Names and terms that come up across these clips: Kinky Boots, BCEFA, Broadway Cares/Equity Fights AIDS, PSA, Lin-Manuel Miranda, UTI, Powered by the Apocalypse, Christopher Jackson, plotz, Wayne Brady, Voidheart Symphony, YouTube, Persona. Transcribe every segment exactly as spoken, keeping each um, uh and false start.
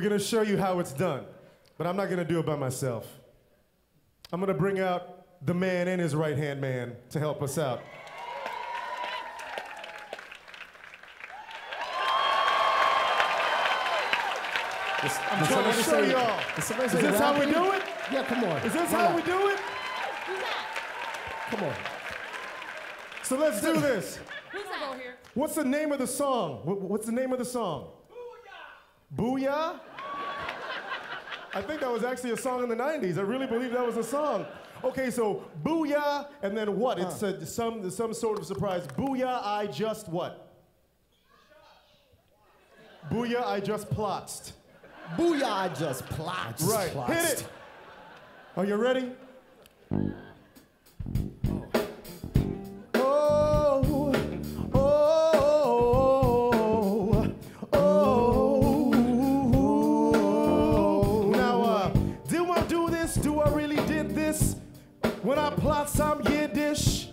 We're gonna show you how it's done, but I'm not gonna do it by myself. I'm gonna bring out the man and his right-hand man to help us out. This, I'm this trying to show y'all. Is this loudly? How we do it? Yeah, come on. Is this Why how not? we do it? Who's that? Come on. So let's do this. Who's that? Here? What's the name of the song? What's the name of the song? Booyah. Booyah? I think that was actually a song in the nineties. I really believe that was a song. Okay, so Booyah, and then what? Huh. It's a, some, some sort of surprise. Booyah, I just what? Booyah, I just plotzed. Booyah, I just plots. Right, plots. Hit it. Are you ready? Oh, oh, oh, oh, oh. Now, uh, do I do this? Do I really did this? When I plot some Yiddish,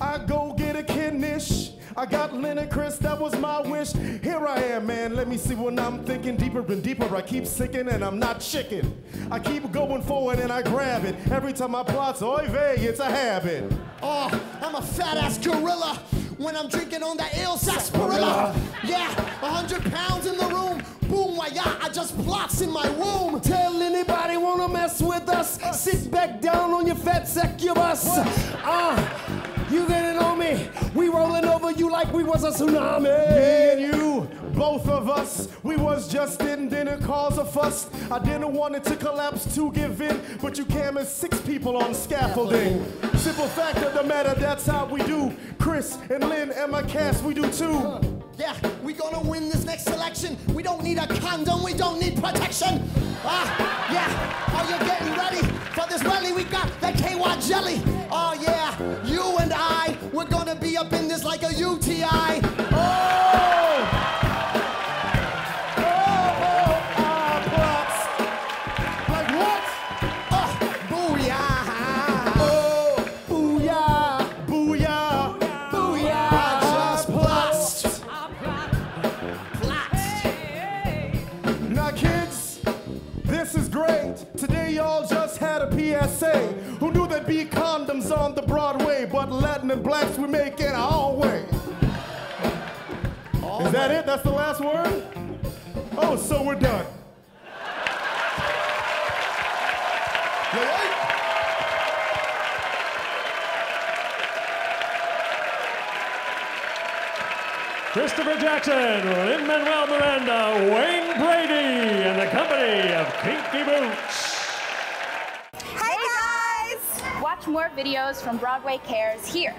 I go get a kidnish. I got Lin and Chris, that was my wish. Here I am, man, let me see when I'm thinking. Deeper and deeper, I keep sinking and I'm not chicken. I keep going forward and I grab it. Every time I plot, oy vey, it's a habit. Oh, I'm a fat-ass gorilla when I'm drinking on that ill sarsaparilla. Yeah, a hundred pounds in the room. Boom, why, yeah, I just plots in my womb. Tell anybody wanna mess with us. us. Sit back down on your fat succubus. Ah. You didn't know me. We rolling over you like we was a tsunami. Me and you, both of us, we was just in dinner, cause a fuss. I didn't want it to collapse, to give in, but you came as six people on scaffolding. Simple fact of the matter, that's how we do. Chris and Lin and my cast, we do too. Huh. Yeah, we gonna win this next election. We don't need a condom, we don't need protection. Ah, yeah, are you getting ready for this rally? We got that K Y jelly. Oh yeah, you and I, we're gonna be up in this like a U T I. Oh, oh, oh, ah, props. Like what? Oh, booyah. Oh, booyah, booyah, booyah. booyah. I just plots. Plots. Hey. Now kids, this is great. Today y'all just had a P S A. Who knew there'd be condoms on the Broadway, but Latin and blacks we make it our way. All Is that way. it? That's the last word? Oh, so we're done. Christopher Jackson, Lin-Manuel Miranda, Wayne Brady, and the company of Kinky Boots. Watch more videos from Broadway Cares here.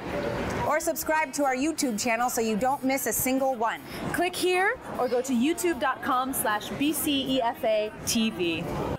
Or subscribe to our YouTube channel so you don't miss a single one. Click here or go to youtube dot com slash B C E F A T V.